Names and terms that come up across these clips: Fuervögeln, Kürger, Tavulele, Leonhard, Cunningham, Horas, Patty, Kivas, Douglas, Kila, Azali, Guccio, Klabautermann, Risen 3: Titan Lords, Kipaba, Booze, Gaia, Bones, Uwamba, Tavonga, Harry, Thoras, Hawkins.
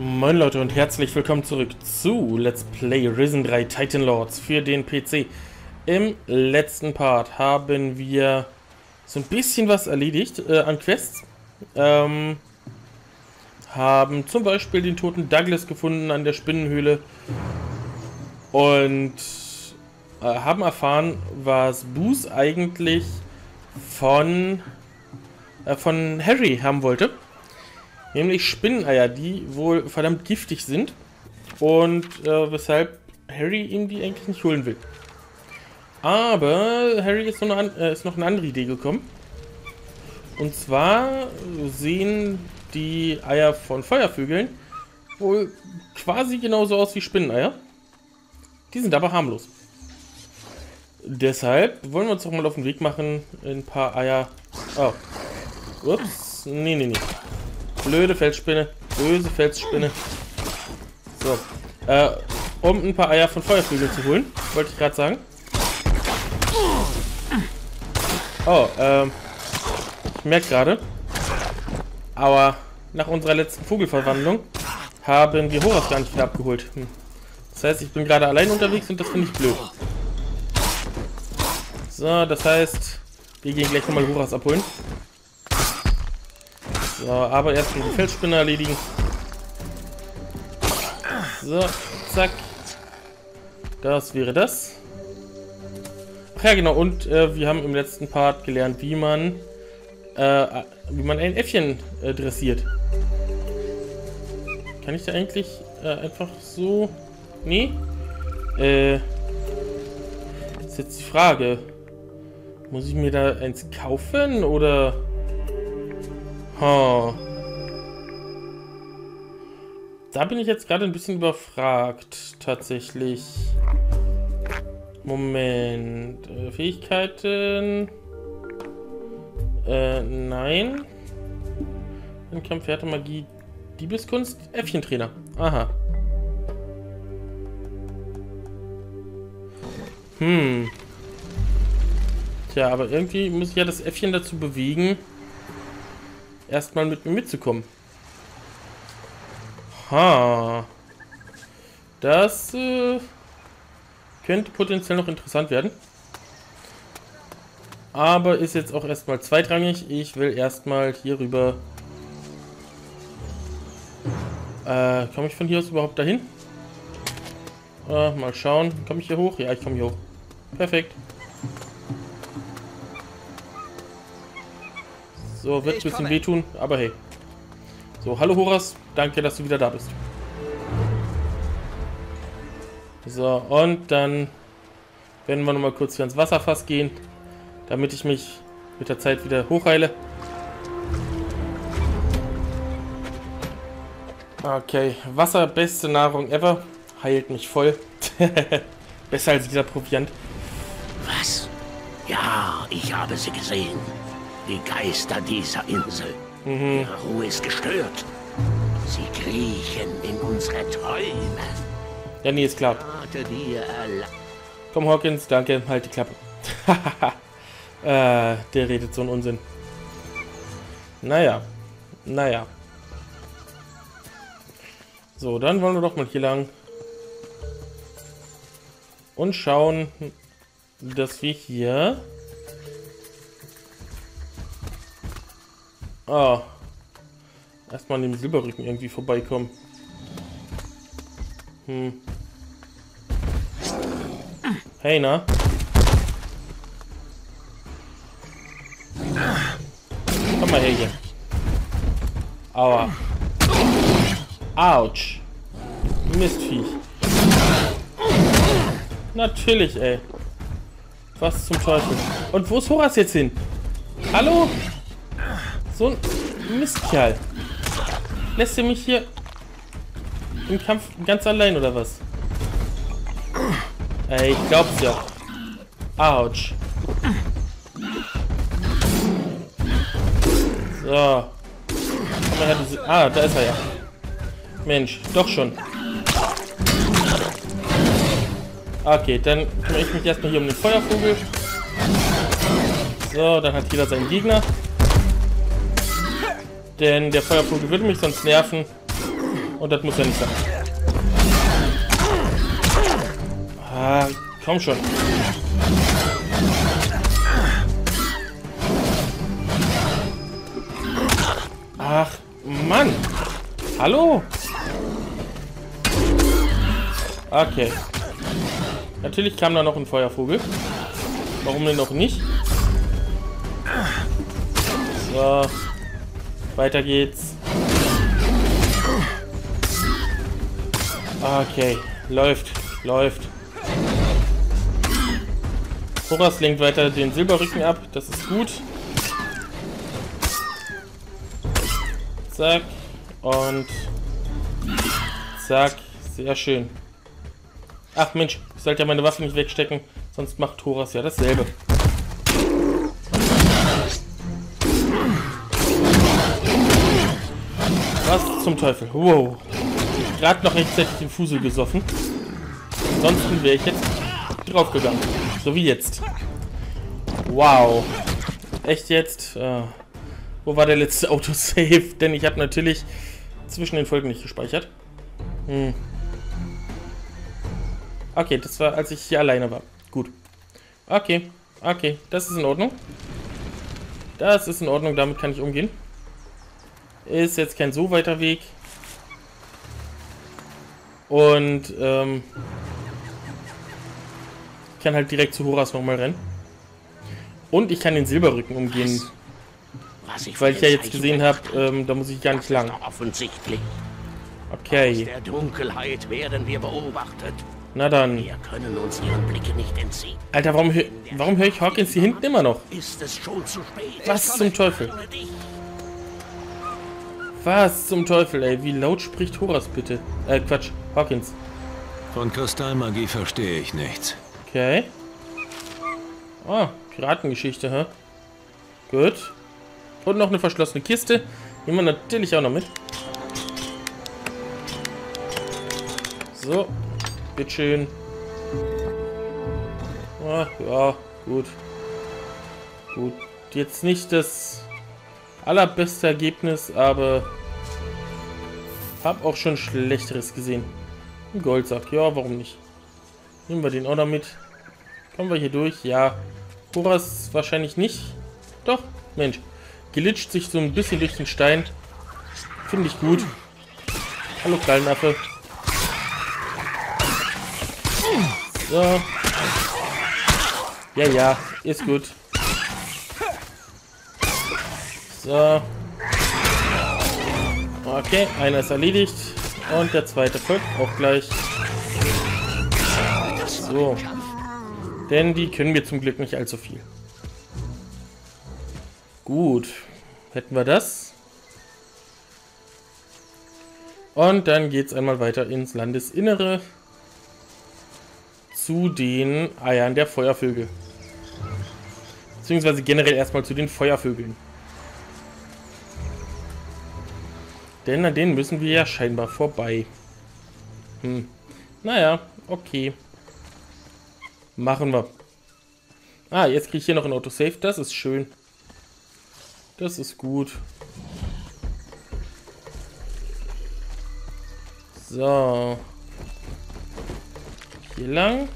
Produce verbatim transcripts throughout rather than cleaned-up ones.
Moin Leute und herzlich willkommen zurück zu Let's Play Risen drei Titan Lords für den P C. Im letzten Part haben wir so ein bisschen was erledigt äh, an Quests. Ähm, haben zum Beispiel den toten Douglas gefunden an der Spinnenhöhle und äh, haben erfahren, was Booze eigentlich von, äh, von Harry haben wollte. Nämlich Spinneneier, die wohl verdammt giftig sind und äh, weshalb Harry ihm die eigentlich nicht holen will. Aber Harry ist noch eine, äh, ist noch eine andere Idee gekommen. Und zwar sehen die Eier von Feuervögeln wohl quasi genauso aus wie Spinneneier. Die sind aber harmlos. Deshalb wollen wir uns doch mal auf den Weg machen, ein paar Eier... Oh. Ups. Nee, nee, nee. Blöde Felsspinne, böse Felsspinne. So, äh, um ein paar Eier von Feuervögeln zu holen, wollte ich gerade sagen. Oh, ähm, ich merke gerade, aber nach unserer letzten Vogelverwandlung haben wir Horas gar nicht wieder abgeholt. Hm. Das heißt, ich bin gerade allein unterwegs und das finde ich blöd. So, das heißt, wir gehen gleich nochmal Horas abholen. So, aber erst die Felsspinne erledigen. So, zack. Das wäre das. Ach ja, genau. Und äh, wir haben im letzten Part gelernt, wie man äh, wie man ein Äffchen äh, dressiert. Kann ich da eigentlich äh, einfach so... Nee? Äh, ist jetzt die Frage. Muss ich mir da eins kaufen oder... Oh. Da bin ich jetzt gerade ein bisschen überfragt, tatsächlich. Moment. Fähigkeiten. Äh, nein. Dann Kampf, Härte, Magie, Diebeskunst, Äffchentrainer. Aha. Hm. Tja, aber irgendwie muss ich ja das Äffchen dazu bewegen, erstmal mit mir mitzukommen. Ha. Das äh, könnte potenziell noch interessant werden. Aber ist jetzt auch erstmal zweitrangig. Ich will erstmal hier rüber. Äh, komme ich von hier aus überhaupt dahin? Äh, mal schauen. Komme ich hier hoch? Ja, ich komme hier hoch. Perfekt. So, wird ein bisschen wehtun, aber hey. So, hallo Horas, danke, dass du wieder da bist. So, und dann werden wir nochmal kurz hier ans Wasserfass gehen, damit ich mich mit der Zeit wieder hochheile. Okay, Wasser, beste Nahrung ever. Heilt mich voll. Besser als dieser Proviant. Was? Ja, ich habe sie gesehen. Die Geister dieser Insel. Mhm. Ihre Ruhe ist gestört. Sie kriechen in unsere Träume. Ja, nee, ist klar. Komm, Hawkins, danke. Halt die Klappe. äh, der redet so einen Unsinn. Naja. Naja. So, dann wollen wir doch mal hier lang. Und schauen, dass wir hier... Ah, erstmal an dem Silberrücken irgendwie vorbeikommen. Hm. Hey, na? Komm mal her hier. Aua. Autsch. Mistviech. Natürlich, ey. Was zum Teufel. Und wo ist Horas jetzt hin? Hallo? So ein Mistkerl. Lässt ihr mich hier im Kampf ganz allein, oder was? Ey, ich glaub's ja. Autsch. So. Ah, da ist er ja. Mensch, doch schon. Okay, dann kümmere ich mich erstmal hier um den Feuervogel. So, dann hat jeder seinen Gegner. Denn der Feuervogel würde mich sonst nerven. Und das muss ja nicht sein. Ah, komm schon. Ach, Mann. Hallo. Okay. Natürlich kam da noch ein Feuervogel. Warum denn noch nicht? So. Weiter geht's. Okay. Läuft. Läuft. Horas lenkt weiter den Silberrücken ab. Das ist gut. Zack. Und... Zack. Sehr schön. Ach Mensch, ich sollte ja meine Waffe nicht wegstecken, sonst macht Thoras ja dasselbe. Was zum Teufel? Wow. Gerade noch rechtzeitig den Fusel gesoffen. Ansonsten wäre ich jetzt draufgegangen. So wie jetzt. Wow. Echt jetzt? Äh, wo war der letzte Autosave? Denn ich habe natürlich zwischen den Folgen nicht gespeichert. Hm. Okay, das war, als ich hier alleine war. Gut. Okay, okay, das ist in Ordnung. Das ist in Ordnung, damit kann ich umgehen. Ist jetzt kein so weiter Weg. Und, ähm... ich kann halt direkt zu Horas nochmal rennen. Und ich kann den Silberrücken umgehen. Was? Was ich weil ich ja jetzt gesehen habe, ähm, da muss ich gar nicht lang. Offensichtlich. Okay. Aus der Dunkelheit werden wir beobachtet. Na dann. Wir können uns ihren Blicken nicht entziehen. Alter, warum, hö warum höre ich Hawkins hier hinten immer noch? Ist es schon zu spät? Was zum Teufel? Was zum Teufel, ey? Wie laut spricht Horas bitte? Äh, Quatsch. Hawkins. Von Kristallmagie verstehe ich nichts. Okay. Oh, Piratengeschichte, hä? Gut. Und noch eine verschlossene Kiste. Nehmen wir natürlich auch noch mit. So. Bitteschön. Ah, ja, gut. Gut. Jetzt nicht das allerbeste Ergebnis, aber hab auch schon Schlechteres gesehen. Ein Goldsack. Ja, warum nicht? Nehmen wir den auch noch mit. Kommen wir hier durch? Ja. Horas wahrscheinlich nicht. Doch. Mensch. Glitscht sich so ein bisschen durch den Stein. Finde ich gut. Hallo, Kleinaffe. So. Ja, ja, ist gut. So. Okay, einer ist erledigt. Und der zweite folgt auch gleich. So. Denn die können wir zum Glück nicht allzu viel. Gut. Hätten wir das. Und dann geht's einmal weiter ins Landesinnere. Zu den Eiern der Feuervögel. Beziehungsweise generell erstmal zu den Feuervögeln. Denn an denen müssen wir ja scheinbar vorbei. Hm. Naja, okay. Machen wir. Ah, jetzt kriege ich hier noch ein Autosave. Das ist schön. Das ist gut. So. Hier lang.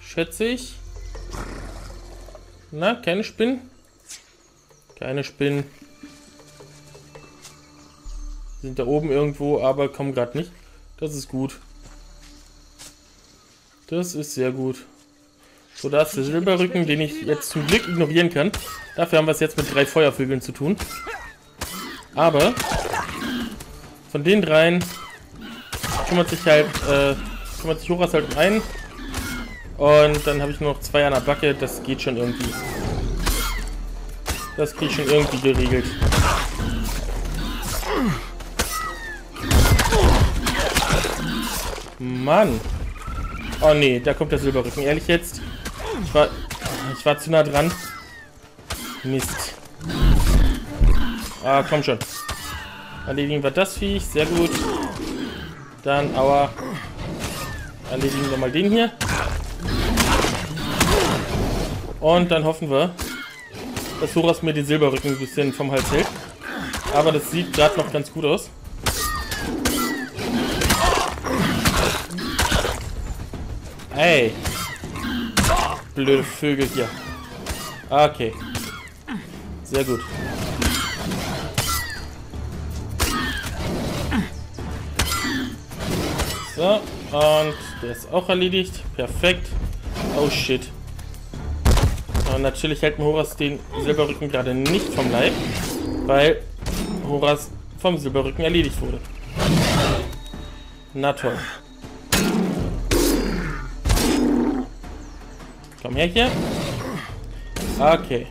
Schätze ich. Na, keine Spinnen. Keine Spinnen. Sind da oben irgendwo, aber kommen gerade nicht. Das ist gut. Das ist sehr gut. So, da ist der Silberrücken, den ich jetzt zum Glück ignorieren kann. Dafür haben wir es jetzt mit drei Feuervögeln zu tun. Aber von den dreien kümmert sich halt... Äh, kümmert sich Horas halt um einen. Und dann habe ich nur noch zwei an der Backe. Das geht schon irgendwie. Das kriege ich schon irgendwie geregelt. Mann. Oh nee, da kommt der Silberrücken. Ehrlich jetzt? Ich war, ich war zu nah dran. Mist. Ah, komm schon. Erledigen wir das Viech. Sehr gut. Dann, aua. Erledigen wir mal den hier. Und dann hoffen wir, dass Horas mir den Silberrücken ein bisschen vom Hals hält. Aber das sieht gerade noch ganz gut aus. Ey. Blöde Vögel hier. Okay. Sehr gut. So, und der ist auch erledigt. Perfekt. Oh shit. Und natürlich hält mir Horas den Silberrücken gerade nicht vom Leib, weil Horas vom Silberrücken erledigt wurde. Na toll. Komm her hier. Okay.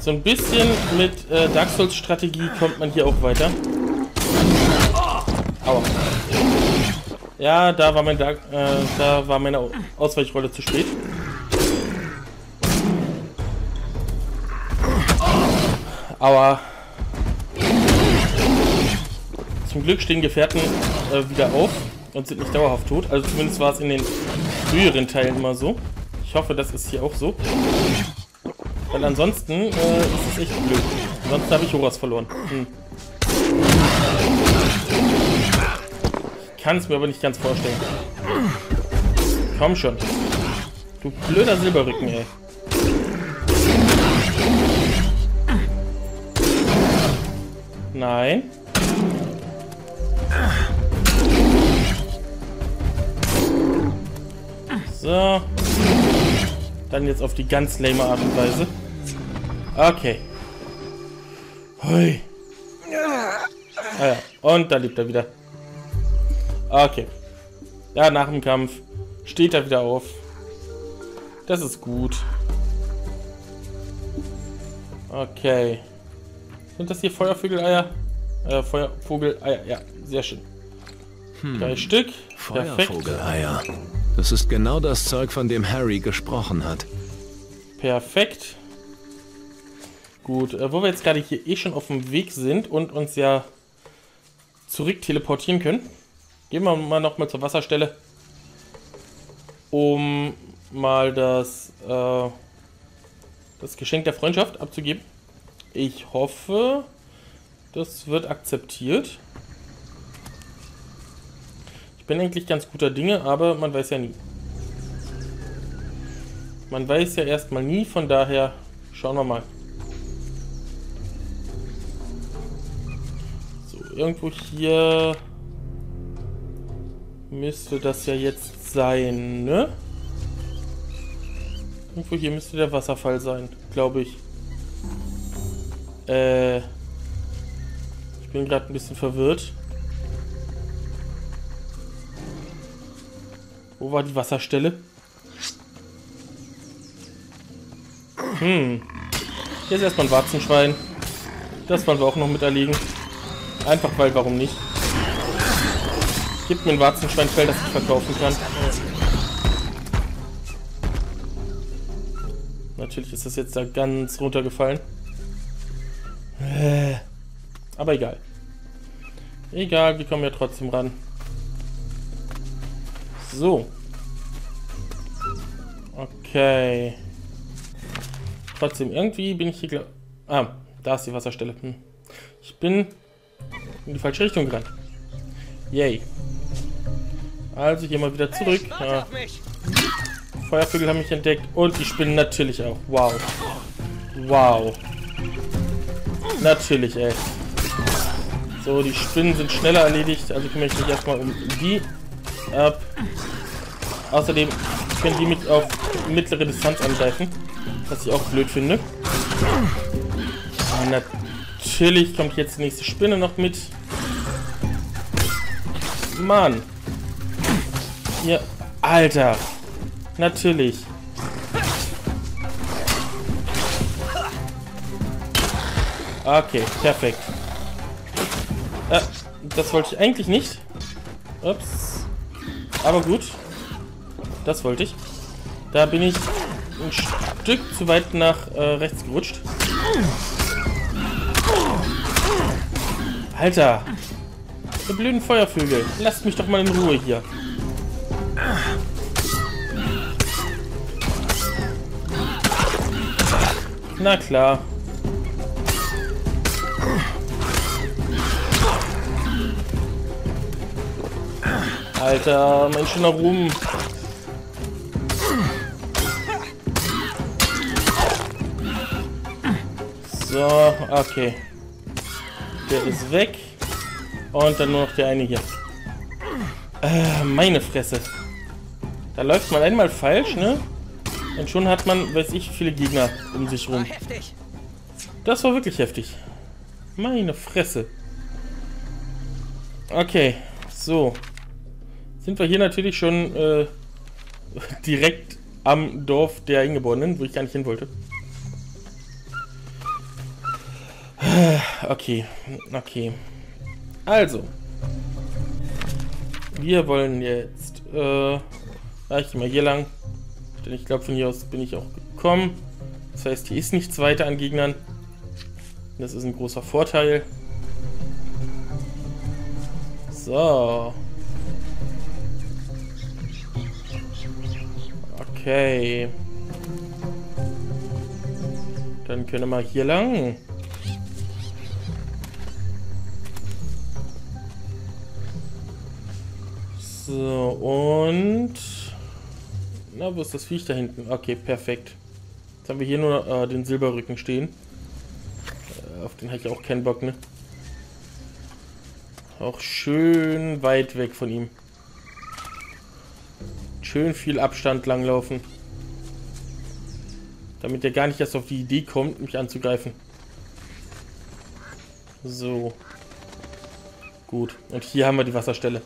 So ein bisschen mit äh, Dark Souls Strategie kommt man hier auch weiter. Aua. Ja, da war, mein Dark, äh, da war meine Ausweichrolle zu spät. Aua. Zum Glück stehen Gefährten äh, wieder auf und sind nicht dauerhaft tot. Also zumindest war es in den früheren Teilen immer so. Ich hoffe, das ist hier auch so. Weil ansonsten äh, ist es echt blöd. Ansonsten habe ich Horas verloren. Hm. Ich kann es mir aber nicht ganz vorstellen. Komm schon. Du blöder Silberrücken, ey. Nein. So. Dann jetzt auf die ganz lame Art und Weise. Okay. Hui. Ah ja. Und da lebt er wieder. Okay. Ja, nach dem Kampf steht er wieder auf. Das ist gut. Okay. Sind das hier Feuervögeleier? Äh, Feuervogeleier. Ja, sehr schön. Hm. Drei Stück. Feuervogeleier. Das ist genau das Zeug, von dem Harry gesprochen hat. Perfekt. Gut. Äh, wo wir jetzt gerade hier eh schon auf dem Weg sind und uns ja zurück teleportieren können. Gehen wir mal nochmal zur Wasserstelle, um mal das, äh, das Geschenk der Freundschaft abzugeben. Ich hoffe, das wird akzeptiert. Ich bin eigentlich ganz guter Dinge, aber man weiß ja nie. Man weiß ja erstmal nie, von daher schauen wir mal. So, irgendwo hier müsste das ja jetzt sein, ne? Irgendwo hier müsste der Wasserfall sein, glaube ich. Äh. Ich bin gerade ein bisschen verwirrt. Wo war die Wasserstelle? Hm. Hier ist erstmal ein Warzenschwein. Das wollen wir auch noch mit erlegen. Einfach weil, warum nicht? Gib mir ein Warzenschweinfell, das ich verkaufen kann. Natürlich ist das jetzt da ganz runtergefallen. Aber egal. Egal, wir kommen ja trotzdem ran. So. Okay. Trotzdem, irgendwie bin ich hier... Glaub... Ah, da ist die Wasserstelle. Hm. Ich bin in die falsche Richtung gerannt. Yay. Also hier mal wieder zurück. Hey, ja. Feuervögel haben mich entdeckt und die Spinnen natürlich auch. Wow. Wow. Natürlich, ey. So, die Spinnen sind schneller erledigt, also kümmere ich mich erstmal um die ab. Außerdem können die mich auf mittlere Distanz angreifen, was ich auch blöd finde. Und natürlich kommt jetzt die nächste Spinne noch mit. Mann. Ja, Alter. Natürlich. Okay, perfekt. Äh, das wollte ich eigentlich nicht. Ups. Aber gut. Das wollte ich. Da bin ich ein Stück zu weit nach äh, rechts gerutscht. Alter. Ihr blöden Feuervögel. Lasst mich doch mal in Ruhe hier. Na klar. Alter, mein schöner Ruhm. So, okay. Der ist weg. Und dann nur noch der eine hier. Äh, meine Fresse. Da läuft man einmal falsch, ne? Und schon hat man, weiß ich, viele Gegner um sich rum. Das war wirklich heftig. Meine Fresse. Okay, so. Sind wir hier natürlich schon äh, direkt am Dorf der Eingeborenen, wo ich gar nicht hin wollte. Okay, okay. Also. Wir wollen jetzt... Äh, ich geh mal hier lang. Denn ich glaube, von hier aus bin ich auch gekommen. Das heißt, hier ist nichts weiter an Gegnern. Das ist ein großer Vorteil. So. Okay. Dann können wir hier lang. So, und... Na, wo ist das Viech da hinten? Okay, perfekt. Jetzt haben wir hier nur äh, den Silberrücken stehen. Äh, auf den habe ich auch keinen Bock, ne? Auch schön weit weg von ihm. Schön viel Abstand langlaufen. Damit er gar nicht erst auf die Idee kommt, mich anzugreifen. So. Gut. Und hier haben wir die Wasserstelle.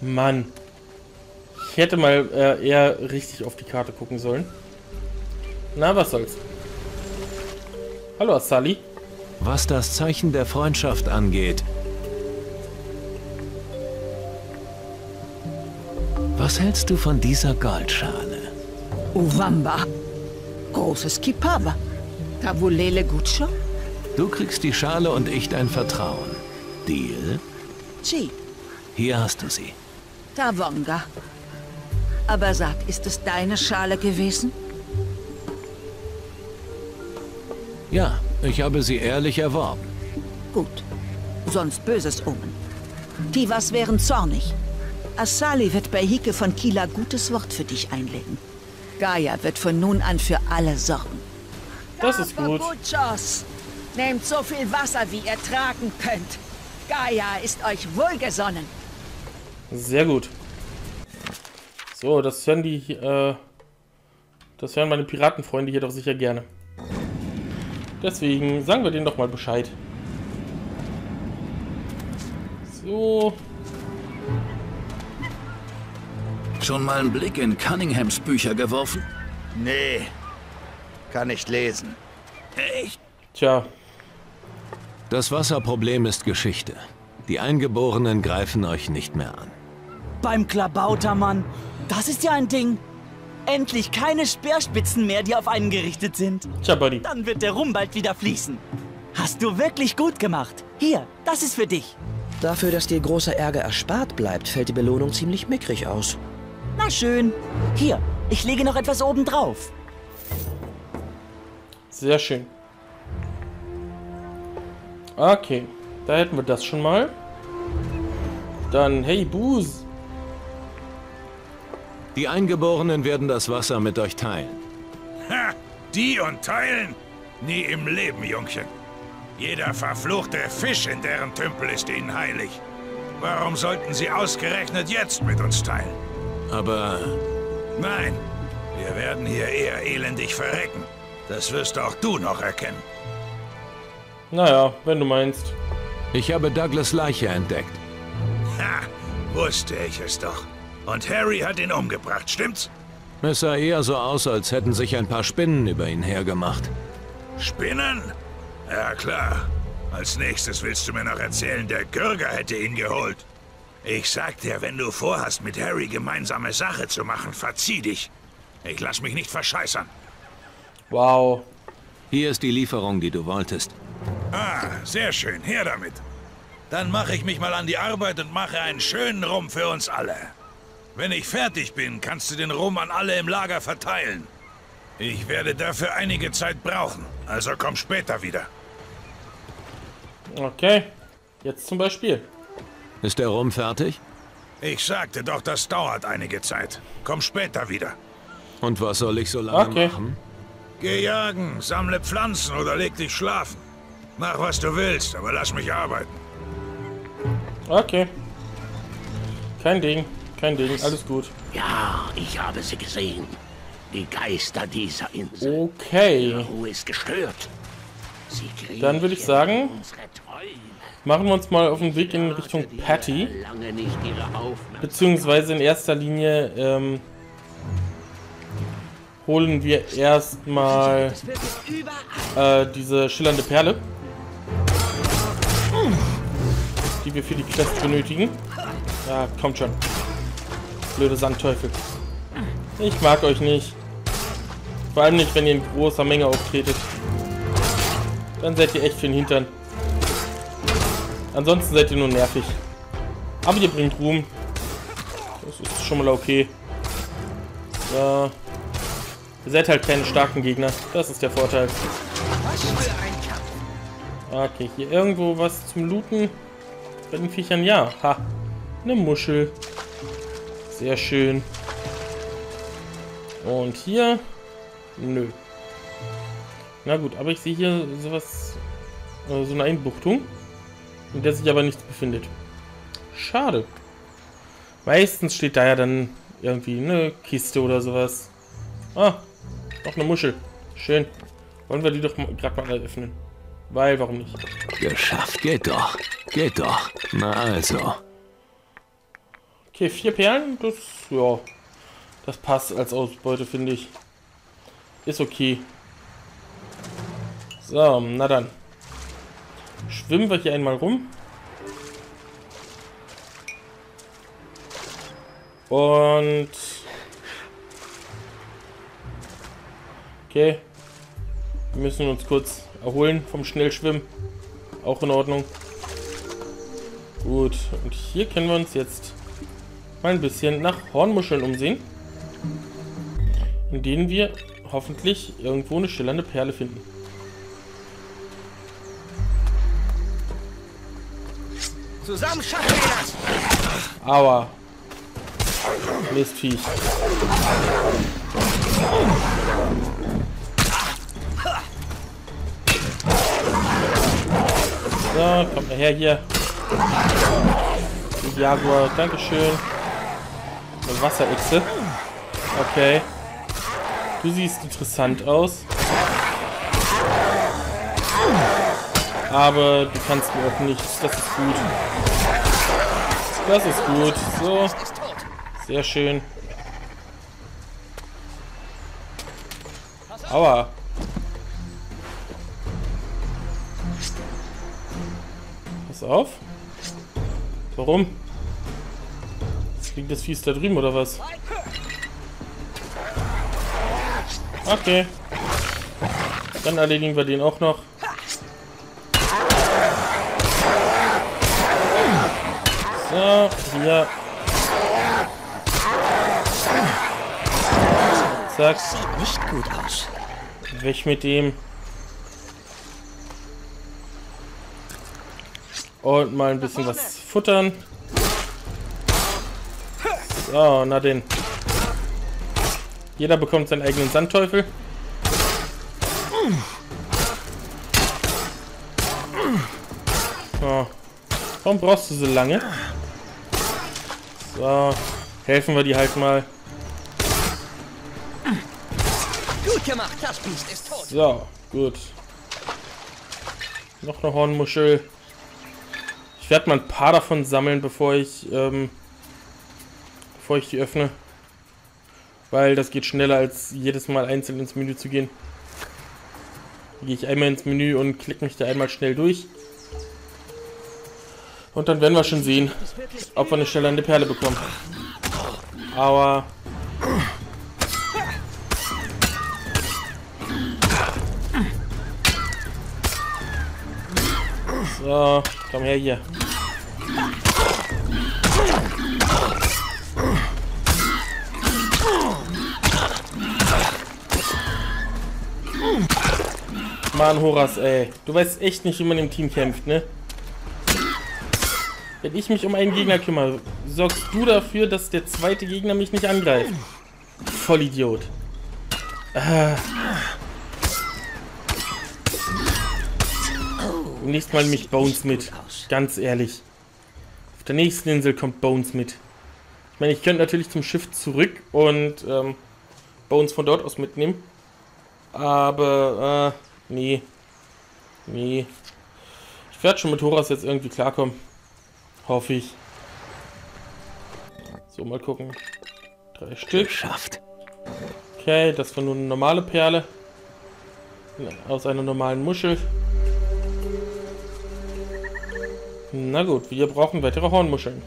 Mann. Ich hätte mal äh, eher richtig auf die Karte gucken sollen. Na, was soll's. Hallo, Azali. Was das Zeichen der Freundschaft angeht. Was hältst du von dieser Goldschale? Uwamba. Großes Kipaba. Tavulele Guccio. Du kriegst die Schale und ich dein Vertrauen. Deal? Chi. Hier hast du sie. Tavonga. Aber sag, ist es deine Schale gewesen? Ja, ich habe sie ehrlich erworben. Gut. Sonst böses Omen. Kivas wären zornig. Azali wird bei Hike von Kila gutes Wort für dich einlegen. Gaia wird von nun an für alle sorgen. Das ist gut. Nehmt so viel Wasser, wie ihr tragen könnt. Gaia ist euch wohlgesonnen. Sehr gut. So, das hören die, äh, das hören meine Piratenfreunde hier doch sicher gerne. Deswegen sagen wir denen doch mal Bescheid. So. Schon mal einen Blick in Cunninghams Bücher geworfen? Nee, kann nicht lesen. Echt? Tja. Das Wasserproblem ist Geschichte. Die Eingeborenen greifen euch nicht mehr an. Beim Klabautermann, das ist ja ein Ding. Endlich keine Speerspitzen mehr, die auf einen gerichtet sind. Tja, Buddy. Dann wird der Rum bald wieder fließen. Hast du wirklich gut gemacht. Hier, das ist für dich. Dafür, dass dir großer Ärger erspart bleibt, fällt die Belohnung ziemlich mickrig aus. Na schön. Hier, ich lege noch etwas oben drauf. Sehr schön. Okay, da hätten wir das schon mal. Dann, hey, Booze. Die Eingeborenen werden das Wasser mit euch teilen. Ha, die und teilen? Nie im Leben, Jungchen. Jeder verfluchte Fisch in deren Tümpel ist ihnen heilig. Warum sollten sie ausgerechnet jetzt mit uns teilen? Aber... Nein, wir werden hier eher elendig verrecken. Das wirst auch du noch erkennen. Naja, wenn du meinst. Ich habe Douglas' Leiche entdeckt. Ha, wusste ich es doch. Und Harry hat ihn umgebracht, stimmt's? Es sah eher so aus, als hätten sich ein paar Spinnen über ihn hergemacht. Spinnen? Ja, klar. Als nächstes willst du mir noch erzählen, der Kürger hätte ihn geholt. Ich sag dir, wenn du vorhast, mit Harry gemeinsame Sache zu machen, verzieh dich. Ich lass mich nicht verscheißern. Wow. Hier ist die Lieferung, die du wolltest. Ah, sehr schön. Her damit. Dann mache ich mich mal an die Arbeit und mache einen schönen Rum für uns alle. Wenn ich fertig bin, kannst du den Rum an alle im Lager verteilen. Ich werde dafür einige Zeit brauchen, also komm später wieder. Okay, jetzt zum Beispiel. Ist der Rum fertig? Ich sagte doch, das dauert einige Zeit. Komm später wieder. Und was soll ich so lange okay. machen? Geh jagen, sammle Pflanzen oder leg dich schlafen. Mach, was du willst, aber lass mich arbeiten. Okay. Kein Ding, kein Ding, alles gut. Ja, ich habe sie gesehen. Die Geister dieser Insel. Okay. Die Ruhe ist gestört. Sie kriegen Dann würde ich sagen, machen wir uns mal auf den Weg in Richtung Patty. Beziehungsweise in erster Linie ähm, holen wir erstmal äh, diese schillernde Perle, die wir für die Quest benötigen. Ja, kommt schon. Blöde Sandteufel. Ich mag euch nicht. Vor allem nicht, wenn ihr in großer Menge auftretet. Dann seid ihr echt für den Hintern. Ansonsten seid ihr nur nervig. Aber ihr bringt Ruhm. Das ist schon mal okay. Ja. Ihr seid halt keine starken Gegner. Das ist der Vorteil. Okay, hier irgendwo was zum Looten. Bei den Viechern, ja. Ha. Eine Muschel. Sehr schön. Und hier? Nö. Na gut, aber ich sehe hier sowas, äh, so eine Einbuchtung, in der sich aber nichts befindet. Schade. Meistens steht da ja dann irgendwie eine Kiste oder sowas. Ah, noch eine Muschel. Schön. Wollen wir die doch gerade mal öffnen? Weil, warum nicht? Geschafft, geht doch. Geht doch. Na also. Okay, vier Perlen, das, ja... Das passt als Ausbeute, finde ich. Ist okay. So, na dann. Schwimmen wir hier einmal rum. Und... Okay. Wir müssen uns kurz erholen vom Schnellschwimmen. Auch in Ordnung. Gut. Und hier können wir uns jetzt mal ein bisschen nach Hornmuscheln umsehen, in denen wir hoffentlich irgendwo eine schillernde Perle finden. Zusammen schaffen wir das! Aua. Mistviech. So, kommt mal her hier. Die Jaguar, dankeschön. Eine Wasserechse. Okay. Du siehst interessant aus. Aber du kannst mir auch nichts. Das ist gut. Das ist gut. So. Sehr schön. Aua. Pass auf. Warum? Liegt das Vieh da drüben oder was? Okay. Dann erledigen wir den auch noch. So, hier. Zack. Sieht nicht gut aus. Weg mit dem. Und mal ein bisschen was futtern. So, na den. Jeder bekommt seinen eigenen Sandteufel. So. Warum brauchst du so lange? So. Helfen wir dir halt mal. Gut gemacht, das Biest ist tot. So, gut. Noch eine Hornmuschel. Ich werde mal ein paar davon sammeln, bevor ich, ähm, bevor ich die öffne. Weil das geht schneller, als jedes Mal einzeln ins Menü zu gehen. Gehe ich einmal ins Menü und klicke mich da einmal schnell durch. Und dann werden wir schon sehen, ob wir eine schillernde Perle bekommen. Aua. So, komm her hier. Mann, Horas, ey. Du weißt echt nicht, wie man im Team kämpft, ne? Wenn ich mich um einen Gegner kümmere, sorgst du dafür, dass der zweite Gegner mich nicht angreift. Vollidiot. Ah. Nächstes Mal mich Bones mit. Ganz ehrlich. Auf der nächsten Insel kommt Bones mit. Ich meine, ich könnte natürlich zum Schiff zurück und ähm, Bones von dort aus mitnehmen. Aber, äh, nee. Nee. Ich werde schon mit Horas jetzt irgendwie klarkommen. Hoffe ich. So, mal gucken. Drei Stück. Geschafft. Okay, das war nur eine normale Perle. Aus einer normalen Muschel. Na gut, wir brauchen weitere Hornmuscheln.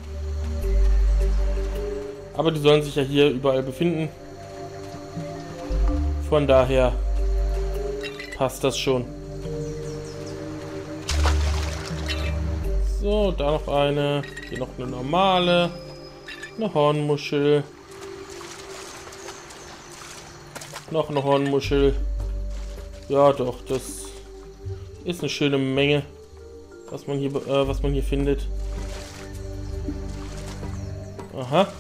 Aber die sollen sich ja hier überall befinden. Von daher passt das schon. So, da noch eine. Hier noch eine normale. Eine Hornmuschel. Noch eine Hornmuschel. Ja doch, das ist eine schöne Menge. Was man hier, äh, was man hier findet. Aha.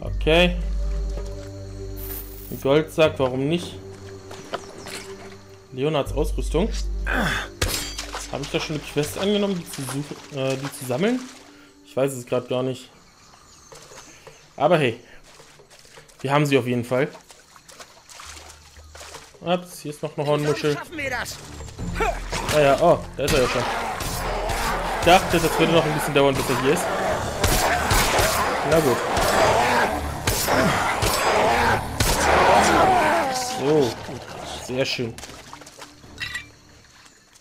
Okay. Ein Goldsack, warum nicht? Leonhards Ausrüstung. Habe ich da schon eine Quest angenommen, die zu, suchen, äh, die zu sammeln? Ich weiß es gerade gar nicht. Aber hey. Wir haben sie auf jeden Fall. Ups, hier ist noch eine Hornmuschel. Ah ja, oh, da ist er ja schon. Ich dachte, das würde noch ein bisschen dauern, bis er hier ist. Na gut. So, sehr schön.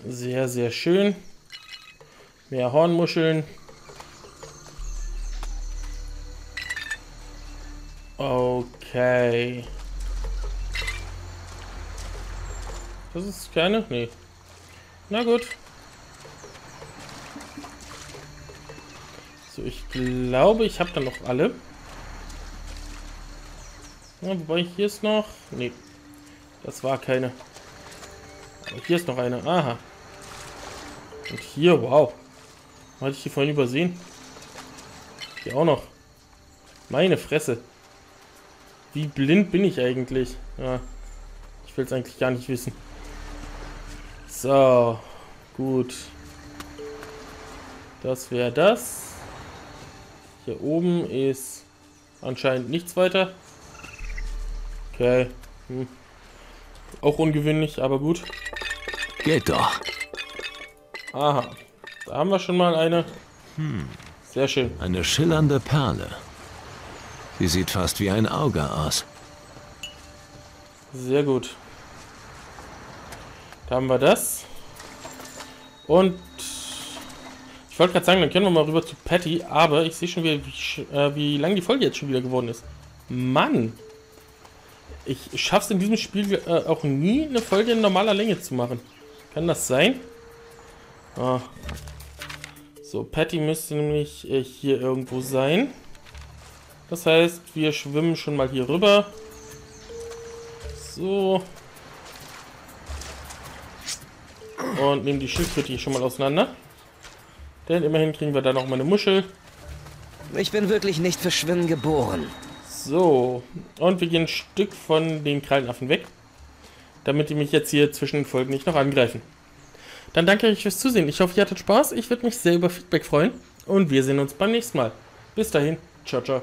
Sehr, sehr schön. Mehr Hornmuscheln. Okay. Das ist keine? Nee. Na gut. So, ich glaube, ich habe da noch alle. Ja, wobei, hier ist noch... Nee, das war keine. Aber hier ist noch eine. Aha. Und hier, wow. Hatte ich hier vorhin übersehen. Hier auch noch. Meine Fresse. Wie blind bin ich eigentlich? Ja. Ich will es eigentlich gar nicht wissen. So, gut. Das wäre das. Hier oben ist anscheinend nichts weiter. Okay. Hm. Auch ungewöhnlich, aber gut. Geht doch. Aha. Da haben wir schon mal eine. Hm. Sehr schön. Eine schillernde Perle. Sie sieht fast wie ein Auge aus. Sehr gut. Da haben wir das. Und ich wollte gerade sagen, dann können wir mal rüber zu Patty, aber ich sehe schon wieder, wie, äh, wie lang die Folge jetzt schon wieder geworden ist. Mann! Ich schaffe es in diesem Spiel äh, auch nie, eine Folge in normaler Länge zu machen. Kann das sein? Ah. So, Patty müsste nämlich äh, hier irgendwo sein. Das heißt, wir schwimmen schon mal hier rüber. So. Und nehmen die Schildkröte hier schon mal auseinander. Denn immerhin kriegen wir da noch mal eine Muschel. Ich bin wirklich nicht für Schwimmen geboren. So. Und wir gehen ein Stück von den Krallenaffen weg. Damit die mich jetzt hier zwischen den Folgen nicht noch angreifen. Dann danke euch fürs Zusehen. Ich hoffe, ihr hattet Spaß. Ich würde mich sehr über Feedback freuen. Und wir sehen uns beim nächsten Mal. Bis dahin. Ciao, ciao.